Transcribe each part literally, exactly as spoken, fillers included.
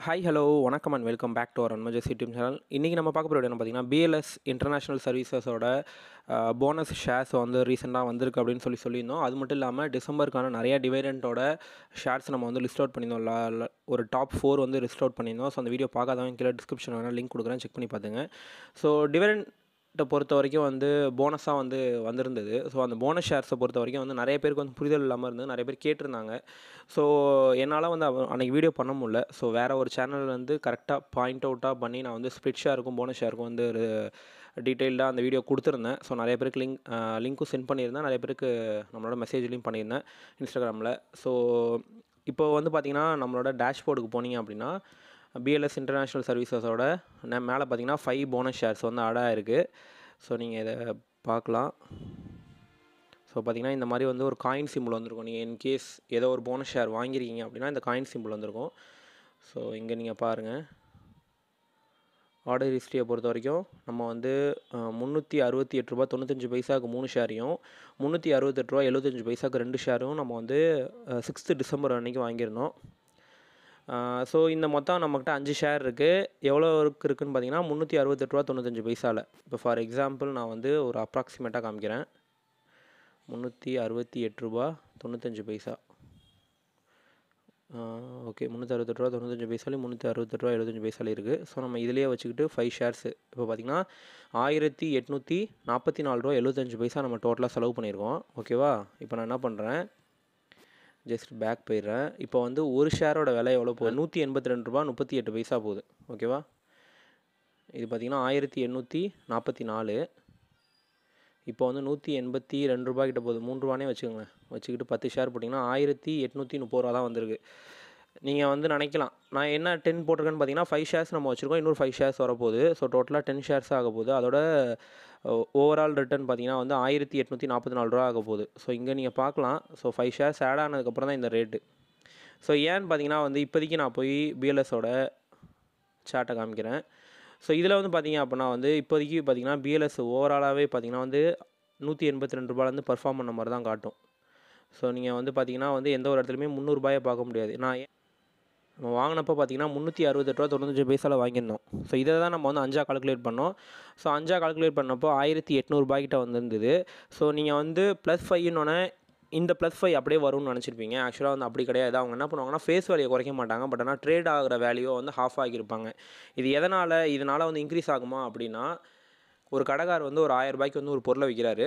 Hi, hello, welcome and welcome back to our Anmages YouTube channel. Today we are talking about B L S International Services uh, bonus shares on the recent abdin solli sollirundom adu mattum illama December kana nariya dividend oda shares nama vandu list out pannidom or top four vandu list out pannidom so andha video paakadavanga killa description la link kudukuren check panni paathunga so dividend பொறுத்த வரைக்கும் வந்து போனஸா வந்து வந்திருந்தது so அந்த bonus shares பொறுத்த வரைக்கும் வந்து நிறைய பேருக்கு வந்து புரிதல் இல்லாம இருந்தது நிறைய பேர் கேட்டிருந்தாங்க சோ என்னால வந்து அன்னைக்கு வீடியோ பண்ண முடியல சோ வேற ஒரு சேனல்ல வந்து கரெக்ட்டா பாயிண்ட் அவுட்டா பண்ணி நான் வந்து ஸ்ப்ளிட் ஷேருக்கும் போனஸ் ஷேருக்கும் வந்து டீடைலா அந்த வீடியோ கொடுத்திருந்தேன் சோ நிறைய பேருக்கு லிங்க் லிங்க்கும் சென்ட் பண்ணியிருந்தேன் நிறைய பேருக்கு நம்மளோட மெசேஜ்லயும் பண்ணியிருந்தேன் இன்ஸ்டாகிராம்ல சோ இப்போ வந்து பாத்தீங்கன்னா நம்மளோட டேஷ்போர்டுக்கு போனீங்க அப்படினா B L S International Services ஓட நான் மேல பாத்தீங்கன்னா five bonus shares வந்து ஆட் ஆயிருக்கு சோ நீங்க இத பார்க்கலாம் சோ பாத்தீங்கன்னா இந்த மாதிரி வந்து ஒரு காயின் சிம்பல் வந்திருக்கும் நீங்க இன் கேஸ் ஏதோ ஒரு bonus share வாங்கி இருக்கீங்க அப்படினா இந்த காயின் சிம்பல் வந்திருக்கும் சோ இங்க நீங்க பாருங்க ஆர்டர் ஹிஸ்டரிய பொறுத்த வரைக்கும் நம்ம வந்து முந்நூற்று அறுபத்தெட்டு ரூபாய் தொண்ணூற்று ஐந்து பைசாக்கு மூணு ஷேரியும் முந்நூற்று அறுபத்தெட்டு ரூபாய் எழுபத்தி ஐந்து பைசாக்கு ரெண்டு ஷேரும் நம்ம வந்து sixth December அன்னைக்கு வாங்கிரோம் சோ இந்த மொத்தம் நமக்கிட்ட five ஷேர் இருக்கு எவ்வளவு இருக்குன்னு பாத்தீங்கன்னா முந்நூற்று அறுபத்தெட்டு ரூபாய் தொண்ணூற்று ஐந்து பைசால இப்போ ஃபார் எக்ஸாம்பிள் நான் வந்து ஒரு அப்ராக்ஸிமேட்டா காமிக்கிறேன் முந்நூற்று அறுபத்தெட்டு ரூபாய் தொண்ணூற்று ஐந்து பைசா ஓகே முந்நூற்று அறுபத்தெட்டு ரூபாய் தொண்ணூற்று ஐந்து பைசால முந்நூற்று அறுபத்தெட்டு ரூபாய் எழுபத்தி ஐந்து பைசால இருக்கு சோ நம்ம இதுலயே வச்சிட்டு five ஷேர்ஸ் இப்போ பாத்தீங்கன்னா ஆயிரத்து எண்ணூற்று நாற்பத்தி நான்கு ரூபாய் எழுபத்தி ஐந்து பைசா நம்ம டோட்டலா செலவு பண்ணிருக்கோம் ஓகேவா இப்போ நான் என்ன பண்றேன் just back போயிரேன் இப்போ வந்து ஒரு ஷேரோட விலை எவ்வளவு போகுது நூற்று எண்பத்தி இரண்டு ரூபாய் முப்பத்தி எட்டு பைசா போகுது ஓகேவா இது பாத்தீங்கன்னா ஆயிரத்து எண்ணூற்று நாற்பத்தி நான்கு இப்போ வந்து நூற்று எண்பத்தி இரண்டு ரூபாய் கிட்ட போகுது மூன்று ரூபாயே வெச்சுக்கங்க வெச்சிட்டு பத்து ஷேர் போடினா ஆயிரத்து எண்ணூற்று முப்பது ரூபாய் தான் வந்திருக்கு நீங்க வந்து நினைக்கலாம் நான் என்ன ten போட்டுருக்கேன்னு பாத்தீங்கன்னா five ஷேர்ஸ் நம்ம வச்சிருக்கோம் இன்னொரு five ஷேர்ஸ் வர போகுது சோ டோட்டலா ten ஷேர்ஸ் ஆக போகுது அதோட ஓவர் ஆல் ரிட்டர்ன் பாத்தீங்கன்னா வந்து ஆயிரத்து எண்ணூற்று நாற்பத்தி நான்கு ரூபாய் ஆக போகுது சோ இங்க நீங்க பார்க்கலாம் சோ five ஷேர்ஸ் ஆட் ஆனதுக்கு அப்புறம் தான் இந்த ரேட் சோ ஏன் பாத்தீங்கன்னா வந்து இப்போதைக்கு நான் போய் B L S ஓட சார்ட்ட காமிக்கிறேன் சோ இதுல வந்து பாத்தீங்க அப்படினா வந்து இப்போதைக்கு பாத்தீங்கன்னா B L S ஓவர் ஆலாவே பாத்தீங்கன்னா வந்து நூற்று எண்பத்தி இரண்டு ரூபாயில இருந்து பெர்ஃபார்ம் பண்ண மாதிரி தான் காட்டும் சோ நீங்க வந்து பாத்தீங்கன்னா வந்து எந்த ஒரு இடத்துலயுமே முந்நூறு ரூபாயை பார்க்க முடியாது நான் நம்ம வாங்குனப்ப பாத்தீங்கன்னா முந்நூற்று அறுபத்தெட்டு ரூபாய் தொண்ணூற்று ஐந்து பைசால வாங்கினோம் சோ இத தான் நம்ம வந்து five ஆ கால்குலேட் பண்ணோம் சோ five ஆ கால்குலேட் பண்ணப்போ ஆயிரத்து எண்ணூறு ரூபாய் கிட்ட வந்திருந்தது சோ நீங்க வந்து plus five னோனே இந்த plus five அப்படியே வரும்னு நினைச்சிருப்பீங்க एक्चुअली வந்து அப்படி கிடையாது அவங்க என்ன பண்ணுவாங்கன்னா ஃபேஸ் வேல்யூ குறைக்க மாட்டாங்க பட் ஆனா ட்ரேட் ஆகுற வேல்யூ வந்து half ஆகி இருப்பாங்க இது எதனால இதனால வந்து இன்கிரீஸ் ஆகுமா அப்படினா ஒரு கடைக்காரர் வந்து ஒரு ஆயிரம் ரூபாய்க்கு வந்து ஒரு பொருளை விக்கிறாரு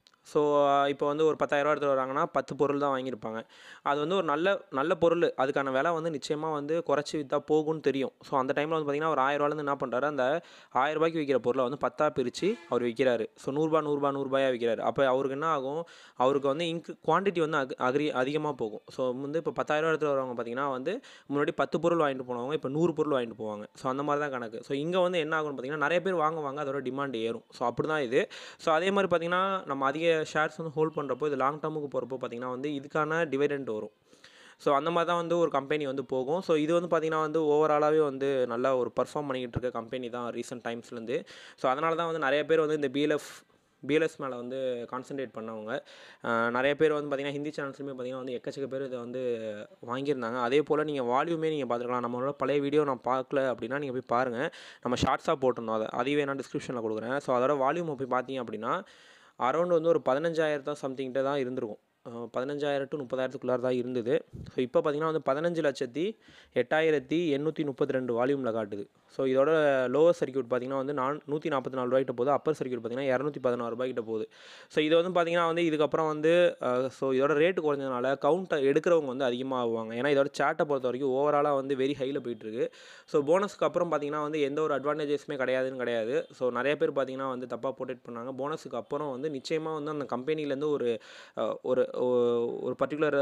சோ இப்போ வந்து ஒரு பத்தாயிரம் ரூபாய் எடுத்து வராங்கன்னா பத்து பொருள் தான் வாங்கி இருப்பாங்க அது வந்து ஒரு நல்ல நல்ல பொருள் அதுக்கான விலை வந்து நிச்சயமா வந்து குறைச்சி வித்தா போகும்னு தெரியும் சோ அந்த டைம்ல வந்து பாத்தீங்கன்னா ஒரு ஆயிரம் ரூபாயில இருந்து என்ன பண்றாரு அந்த ஆயிரம் ரூபாய்க்கு விக்கிற பொருளை வந்து பத்தா பிரிச்சு அவர் விக்கிறாரு சோ நூறு ரூபாய் நூறு ரூபாய் நூறு ரூபாயா விக்கிறாரு அப்ப அவருக்கு என்ன ஆகும் அவருக்கு வந்து இன்க் குவாண்டிட்டி வந்து அக்ரி அதிகமா போகும் சோ வந்து இப்போ பத்தாயிரம் ரூபாய் எடுத்து வரவங்க பாத்தீங்கன்னா வந்து முன்னாடி பத்து பொருள் வாங்கிட்டு போனவங்க இப்போ நூறு பொருள் வாங்கிட்டு போவாங்க சோ அந்த மாதிரி தான் கணக்கு சோ இங்க வந்து என்ன ஆகும் பாத்தீங்கன்னா நிறைய பேர் வாங்குவாங்க அதோட டிமாண்ட் ஏறும் சோ அப்படி தான் இது சோ அதே மாதிரி பாத்தீங்கன்னா நம்ம அதிக ஷேர்ஸ் வந்து ஹோல்ட் பண்றப்போ இது லாங் டர்முக்கு போறப்போ பாத்தீங்கன்னா வந்து இதுக்கான டிவிடெண்ட் வரும் சோ அந்த மாதிரி தான் வந்து ஒரு கம்பெனி வந்து போகும் சோ இது வந்து பாத்தீங்கன்னா வந்து ஓவர் ஆலாவே வந்து நல்ல ஒரு பெர்ஃபார்ம் பண்ணிட்டு இருக்க கம்பெனி தான் ரீசன்ட் டைம்ஸ்ல இருந்து சோ அதனால தான் வந்து நிறைய பேர் வந்து இந்த B L S B L S மேல வந்து கான்சென்ட்ரேட் பண்ணவங்க நிறைய பேர் வந்து பாத்தீங்கன்னா ஹிந்தி சேனல்ஸ்லயே பாத்தீங்கன்னா வந்து எக்கச்சக்க பேர் இத வந்து வாங்கி இருந்தாங்க அதே போல நீங்க வால்யூமே நீங்க பாத்துக்கலாம் நம்மளோட பழைய வீடியோ நான் பார்க்கல அப்படினா நீங்க போய் பாருங்க நம்ம ஷார்ட்ஸா போட்டுறோம் அத அதுவே நான் டிஸ்கிரிப்ஷன்ல கொடுக்கிறேன் சோ அதோட வால்யூம் போய் பாத்தீங்க அப்படினா அரவுண்ட் வந்து ஒரு பதினைந்தாயிரம் தான் சம்திங் கிட்ட தான் இருந்திருக்கும் பதினைந்தாயிரம் to முப்பதாயிரம் குள்ள தான் இருந்தது சோ இப்போ பாத்தீங்கன்னா வந்து பதினைந்து லட்சத்து எட்டாயிரத்து எண்ணூற்று முப்பத்தி இரண்டு வால்யூம்ல காட்டுது சோ இதோட லோவர் சர்க்யூட் பாத்தீங்கன்னா வந்து நூற்று நாற்பத்தி நான்கு ரூபாய் கிட்ட போகுது அப்பர் சர்க்யூட் பாத்தீங்கன்னா இருநூற்று பதினாறு ரூபாய் கிட்ட போகுது சோ இது வந்து பாத்தீங்கன்னா வந்து இதுக்கு அப்புறம் வந்து சோ இதோட ரேட் குறைஞ்சனால கவுண்ட் எடுக்கிறவங்க வந்து அதிகமா ஆவாங்க ஏனா இதோட சார்ட்ட பொறுத்த வரைக்கும் ஓவர் ஆலா வந்து வெரி ஹைல போயிட்டு இருக்கு சோ போனஸ்க்கு அப்புறம் பாத்தீங்கன்னா வந்து எந்த ஒரு அட்வான்டேஜஸ்மே கிடையாதுன்னு கிடையாது சோ நிறைய பேர் பாத்தீங்கன்னா வந்து தப்பா போர்ட்ரேட் பண்ணாங்க போனஸ்க்கு அப்புறம் வந்து நிச்சயமா வந்து அந்த கம்பெனில இருந்து ஒரு ஒரு ஒரு பர்టిక్యులர்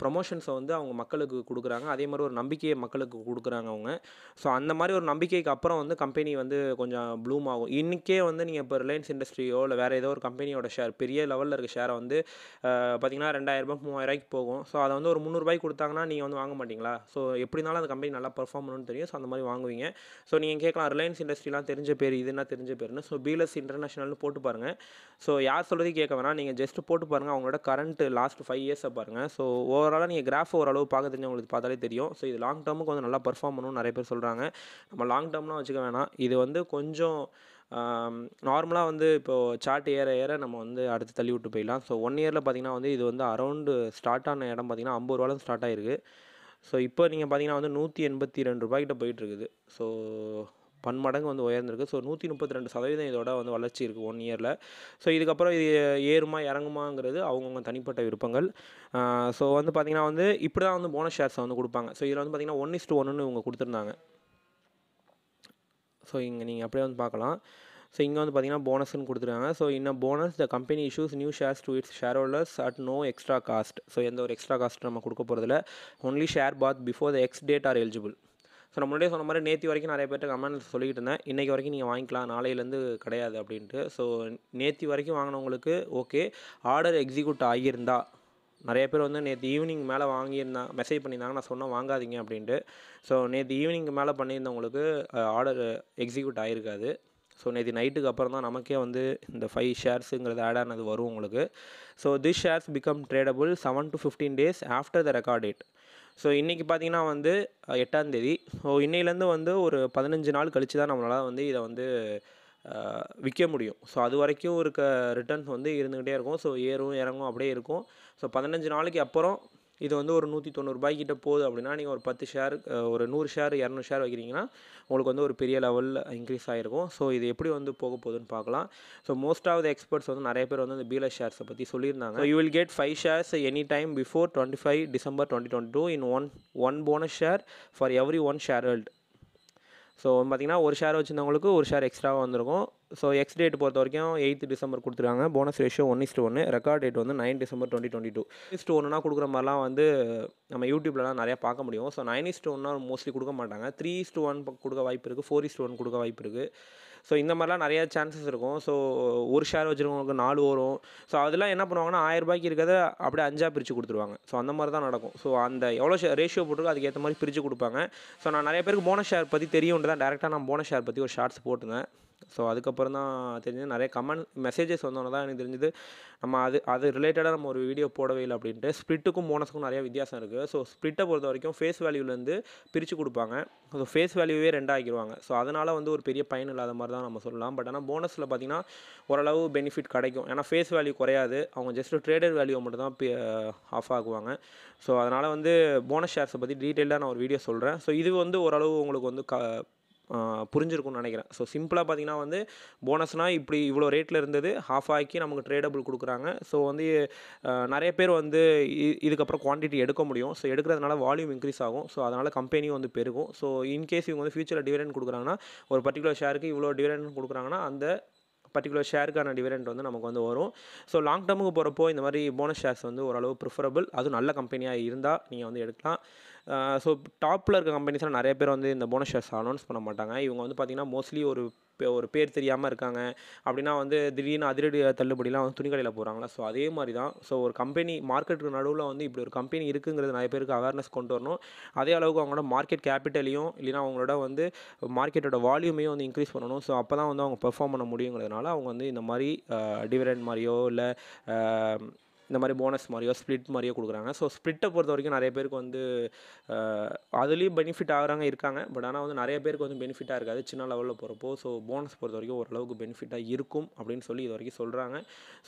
ப்ரமோஷன்ஸ் வந்து அவங்க மக்களுக்கு கொடுக்குறாங்க, அதே மாதிரி ஒரு நம்பிக்கையை மக்களுக்கு கொடுக்குறாங்க அவங்க. சோ அந்த மாதிரி ஒரு நம்பிக்கைக்கு அப்புறம் வந்து கம்பெனி வந்து கொஞ்சம் ப்ளூம் ஆகும். இன்னிக்கே வந்து நீங்க இப்ப ரிலையன்ஸ் இண்டஸ்ட்ரியோ இல்ல வேற ஏதோ ஒரு கம்பெனியோட ஷேர் பெரிய லெவல்ல இருக்க ஷேரை வந்து பாத்தீங்கன்னா ரெண்டாயிரம் ரூபாய் மூவாயிரம் ரூபாய்க்கு போகும். சோ அத வந்து ஒரு முந்நூறு ரூபாய்க்கு கொடுத்தாங்கன்னா நீங்க வந்து வாங்க மாட்டீங்களா? சோ எப்படினாலும் அந்த கம்பெனி நல்லா பெர்ஃபார்ம் பண்ணணும்னு தெரியும். சோ அந்த மாதிரி வாங்குவீங்க. சோ நீங்க கேட்கலாம் ரிலையன்ஸ் இண்டஸ்ட்ரியலாம் தெரிஞ்ச பேர் இதுனா தெரிஞ்ச பேர்னு. சோ பி எல் எஸ் இன்டர்நேஷனல்னு போட்டு பாருங்க. சோ யார் சொல்றது கேட்க வேணாம், நீங்க ஜஸ்ட் போட்டு பாருங்க அவங்களோட கரண்ட் லாஸ்ட் ஃபைவ் இயர்ஸை பாருங்க. ஸோ ஓவராலாக நீங்கள் கிராஃப் ஓரளவு பார்க்க தெரிஞ்சு உங்களுக்கு பார்த்தாலே தெரியும். ஸோ இது லாங் டேர்முக்கு கொஞ்சம் நல்லா பர்ஃபார்ம் பண்ணணும்னு நிறைய பேர் சொல்கிறாங்க. நம்ம லாங் டேர்ம்லாம் வச்சுக்க வேணாம், இது வந்து கொஞ்சம் நார்மலாக வந்து இப்போது சார்ட் ஏற ஏற நம்ம வந்து அடுத்து தள்ளி விட்டு போயிடலாம். ஸோ ஒன் இயரில் பார்த்தீங்கன்னா வந்து இது வந்து அரௌண்டு ஸ்டார்ட் ஆன இடம் பார்த்தீங்கன்னா ஐம்பது ரூபாலும் ஸ்டார்ட் ஆகிருக்கு. ஸோ இப்போ நீங்கள் பார்த்தீங்கன்னா வந்து நூற்றி எண்பத்தி ரெண்டு ரூபாய்கிட்ட போயிட்டுருக்குது. ஸோ பன்மடங்கு வந்து உயர்ந்திருக்கு. ஸோ நூற்றி முப்பத்தி ரெண்டு சதவீதம் இதோட வந்து வளர்ச்சி இருக்குது ஒன் இயரில். ஸோ இதுக்கப்புறம் இது ஏறுமா இறங்குமாங்கிறது அவங்கவுங்க தனிப்பட்ட விருப்பங்கள். ஸோ வந்து பார்த்திங்கன்னா வந்து இப்படி தான் வந்து போனஸ் ஷேர்ஸை வந்து கொடுப்பாங்க. ஸோ இதில் வந்து பார்த்திங்கன்னா ஒன் இஸ்ட்டு ஒன்றுன்னு இவங்க கொடுத்துருந்தாங்க. ஸோ இங்கே நீங்கள் அப்படியே வந்து பார்க்கலாம். ஸோ இங்கே வந்து பார்த்திங்கன்னா போனஸ்ன்னு கொடுத்துருக்காங்க. ஸோ இன்னும் bonus the company issues new shares to its share holders at no extra cost. So எந்த ஒரு எக்ஸ்ட்ரா காஸ்ட் நம்ம கொடுக்க போகிறதில்ல. Only share bought before the ex date are eligible. So நான் முன்னாடியே சொன்ன மாதிரி நேற்று வரைக்கும் நிறைய பேர்ட்ட கமெண்ட் சொல்லிக்கிட்டு இருந்தேன், இன்றைக்கி வரைக்கும் நீங்கள் வாங்கிக்கலாம் நாளையிலேருந்து கிடையாது அப்படின்ட்டு. ஸோ நேற்று வரைக்கும் வாங்கினவங்களுக்கு ஓகே, ஆர்டர் எக்ஸிக்யூட் ஆகியிருந்தா நிறைய பேர் வந்து நேற்று ஈவினிங் மேலே வாங்கியிருந்தாங்க, மெசேஜ் பண்ணியிருந்தாங்க நான் சொன்னால் வாங்காதீங்க அப்படின்ட்டு. ஸோ நேற்று ஈவினிங்க்கு மேலே பண்ணியிருந்தவங்களுக்கு ஆர்டர் எக்ஸிக்யூட் ஆகியிருக்காது. ஸோ நேற்று நைட்டுக்கு அப்புறம் தான் நமக்கே வந்து இந்த ஃபைவ் ஷேர்ஸுங்கிறது ஆட் ஆனது வரும் உங்களுக்கு. So this shares become tradable seven to fifteen days after the record date. So இன்றைக்கி பார்த்தீங்கன்னா வந்து எட்டாந்தேதி. ஸோ இன்னையிலேருந்து வந்து ஒரு பதினஞ்சு நாள் கழித்து தான் நம்மளால் வந்து இதை வந்து விற்க முடியும். ஸோ அது வரைக்கும் இருக்க ரிட்டர்ன்ஸ் வந்து இருந்துக்கிட்டே இருக்கும். ஸோ ஏறும் இறங்கும் அப்படியே இருக்கும். ஸோ பதினஞ்சு நாளைக்கு அப்புறம் இது வந்து ஒரு நூற்றி தொண்ணூறு ரூபாய்க்கிட்ட போகுது அப்படின்னா நீங்கள் ஒரு பத்து ஷேர் ஒரு நூறு ஷேர் இரநூறு ஷேர் வைக்கிறீங்கன்னா உங்களுக்கு வந்து ஒரு பெரிய லெவலில் இன்க்ரீஸ் ஆகிருக்கும். ஸோ இது எப்படி வந்து போக போகுதுன்னு பார்க்கலாம். So most of the experts வந்து நிறைய பேர் வந்து இந்த பி எல் எஸ் ஷேர்ஸை பற்றி சொல்லியிருந்தாங்க. So you will get five shares any time before twenty five December twenty twenty two in one one bonus share for every one share hold. So பார்த்திங்கன்னா ஒரு ஷேர் வச்சுருந்தவங்களுக்கு ஒரு ஷேர் எக்ஸ்ட்ராவாக வந்திருக்கும். So X date பொறுத்த வரைக்கும் eighth December கொடுத்துருக்காங்க. Bonus ratio one is to ஒன்று record date வந்து nine December twenty twenty two is to ஒன்றுனா கொடுக்குற மாதிரிலாம் வந்து நம்ம யூடியூப்லலாம் நிறையா பார்க்க முடியும். ஸோ நைன் இஸ்ட்டு ஒன்னா மோஸ்ட்லி கொடுக்க மாட்டாங்க. த்ரீ இஸ்ட்டு ஒன் கொடுக்க வாய்ப்பு இருக்குது, ஃபோர் இஸ்ட்டு ஒன் கொடுக்க வாய்ப்பு இருக்குது. ஸோ இந்த மாதிரிலாம் நிறையா சான்சஸ் இருக்கும். ஸோ ஒரு ஷேர் வச்சுருக்கவங்களுக்கு நாலு வரும். ஸோ அதெல்லாம் என்ன பண்ணுவாங்கன்னா ஆயிரம் ரூபாய்க்கு இருக்கிறத அப்படியே அஞ்சாக பிரித்து கொடுத்துருவாங்க. ஸோ அந்த மாதிரி தான் நடக்கும். ஸோ அந்த எவ்வளோ ஷேர் ரேஷியோ போட்டுருக்கோ அதுக்கேற்ற மாதிரி பிரித்து கொடுப்பாங்க. ஸோ நான் நிறைய பேருக்கு போனஸ் ஷேர் பற்றி தெரியும்னு தான் டேரெக்டாக நான் போனஸ் ஷேர் பற்றி ஒரு ஷார்ட்ஸ் போட்டுருந்தேன். ஸோ அதுக்கப்புறம் தான் தெரிஞ்சது நிறைய கமெண்ட் மெசேஜஸ் வந்தோன்னே தான் எனக்கு தெரிஞ்சது நம்ம அது அது ரிலேட்டடாக நம்ம ஒரு வீடியோ போடவே இல்லை அப்படின்ட்டு. ஸ்ப்ளிட்டுக்கும் போனஸுக்கும் நிறையா வித்தியாசம் இருக்குது. ஸோ ஸ்ப்ளிட்டை பொறுத்த வரைக்கும் ஃபேஸ் வேல்யூலேருந்து பிரித்து கொடுப்பாங்க. ஸோ ஃபேஸ் வேல்யூவே ரெண்டாகிடுவாங்க. ஸோ அதனால் வந்து ஒரு பெரிய பயன் இல்லாத மாதிரி தான் நம்ம சொல்லலாம். பட் ஆனால் போனஸில் பார்த்திங்கன்னா ஓரளவு பெனிஃபிட் கிடைக்கும். ஏன்னா ஃபேஸ் வேல்யூ குறையாது, அவங்க ஜஸ்ட்டு ட்ரேடர் வேல்யூவை மட்டும் தான் ஆஃப் ஆகுவாங்க. ஸோ அதனால் வந்து போனஸ் ஷேர்ஸை பற்றி டீட்டெயிலாக நான் ஒரு வீடியோ சொல்கிறேன். ஸோ இது வந்து ஓரளவு உங்களுக்கு வந்து க புரிஞ்சிருக்கும்னு நினைக்கிறேன். ஸோ சிம்பிளாக பார்த்தீங்கன்னா வந்து போனஸ்னால் இப்படி இவ்வளோ ரேட்டில் இருந்தது ஹாஃப் ஆக்கி நமக்கு ட்ரேடபுள் கொடுக்குறாங்க. ஸோ வந்து நிறைய பேர் வந்து இதுக்கப்புறம் குவான்டிட்டி எடுக்க முடியும். ஸோ எடுக்கிறதுனால வால்யூம் இன்க்ரீஸ் ஆகும். ஸோ அதனால் கம்பெனியும் வந்து பெருகும். ஸோ இன்கேஸ் இவங்க வந்து ஃபியூச்சரில் டிவிடெண்ட் கொடுக்குறாங்கன்னா ஒரு பர்டிகுலர் ஷேருக்கு இவ்வளோ டிவிடெண்ட் கொடுக்குறாங்கன்னா அந்த பர்டிகுலர் ஷேருக்கான டிவிடெண்ட் வந்து நமக்கு வந்து வரும். ஸோ லாங் டேர்முக்கு போகிறப்போ இந்த மாதிரி போனஸ் ஷேர்ஸ் வந்து ஓரளவு ப்ரிஃபரபிள். அதுவும் நல்ல கம்பெனியாக இருந்தால் நீங்கள் வந்து எடுக்கலாம். ஸோ டாப்பில் இருக்க கம்பெனிஸ்லாம் நிறைய பேர் வந்து இந்த போனஸ் ஷேர்ஸ் அனௌன்ஸ் பண்ண மாட்டாங்க. இவங்க வந்து பார்த்திங்கன்னா மோஸ்ட்லி ஒரு ஒரு பேர் தெரியாமல் இருக்காங்க அப்படின்னா வந்து திடீர்னு அதிரடி தள்ளுபடிலாம் வந்து துணி கடையில் போகிறாங்களா. ஸோ அதே மாதிரி தான். ஸோ ஒரு கம்பெனி மார்க்கெட்டுக்கு நடுவில் வந்து இப்படி ஒரு கம்பெனி இருக்குங்கிறது நிறைய பேருக்கு அவேர்னஸ் கொண்டு வரணும். அதே அளவுக்கு அவங்களோட மார்க்கெட் கேபிட்டலையும் இல்லைனா அவங்களோட வந்து மார்க்கெட்டோட வால்யூமையும் வந்து இன்க்ரீஸ் பண்ணணும். ஸோ அப்போ தான் வந்து அவங்க பெர்ஃபார்ம் பண்ண முடியுங்கிறதுனால அவங்க வந்து இந்த மாதிரி டிவிடெண்ட் மாதிரியோ இல்லை இந்த மாதிரி போனஸ் மாதிரியோ ஸ்ப்ளிட் மாதிரியோ கொடுக்குறாங்க. ஸோ ஸ்ப்ளிட்டை பொறுத்த வரைக்கும் நிறைய பேருக்கு வந்து அதுலேயும் பெனிஃபிட் ஆகிறாங்க இருக்காங்க. பட் ஆனால் வந்து நிறைய பேருக்கு வந்து பெனிஃபிட்டாக இருக்காது சின்ன லெவலில் போகிறப்போ. ஸோ போனஸ் பொறுத்த வரைக்கும் ஓரளவுக்கு பெனிஃபிட்டாக இருக்கும் அப்படின்னு சொல்லி இது வரைக்கும் சொல்கிறாங்க.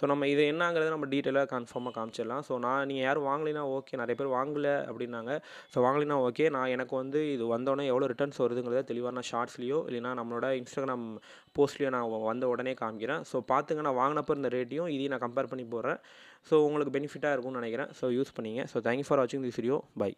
ஸோ நம்ம இது என்னங்கிறது நம்ம டீட்டெயிலாக கன்ஃபார்மாக காமிச்சிடலாம். ஸோ நான் நீங்கள் யாரும் வாங்கலைன்னா ஓகே, நிறைய பேர் வாங்கலை அப்படின்னாங்க. ஸோ வாங்கலைன்னா ஓகே, நான் எனக்கு வந்து இது வந்தோடனே எவ்வளோ ரிட்டர்ன்ஸ் வருதுங்கிறத தெளிவான ஷார்ட்ஸ்லையோ இல்லைனா நம்மளோட இன்ஸ்டாகிராம் போஸ்ட்லேயோ நான் வந்த உடனே காமிக்கிறேன். ஸோ பார்த்துங்க நான் வாங்கினப்போ இந்த ரேட்டையும் இதையும் நான் கம்பேர் பண்ணி போடுறேன். ஸோ உங்களுக்கு பெனிஃபிட்டாக இருக்கும்னு நினைக்கிறேன். ஸோ யூஸ் பண்ணிங்க. ஸோ தேங்க்யூ ஃபார் வாட்சிங் திஸ் வீடியோ. பை.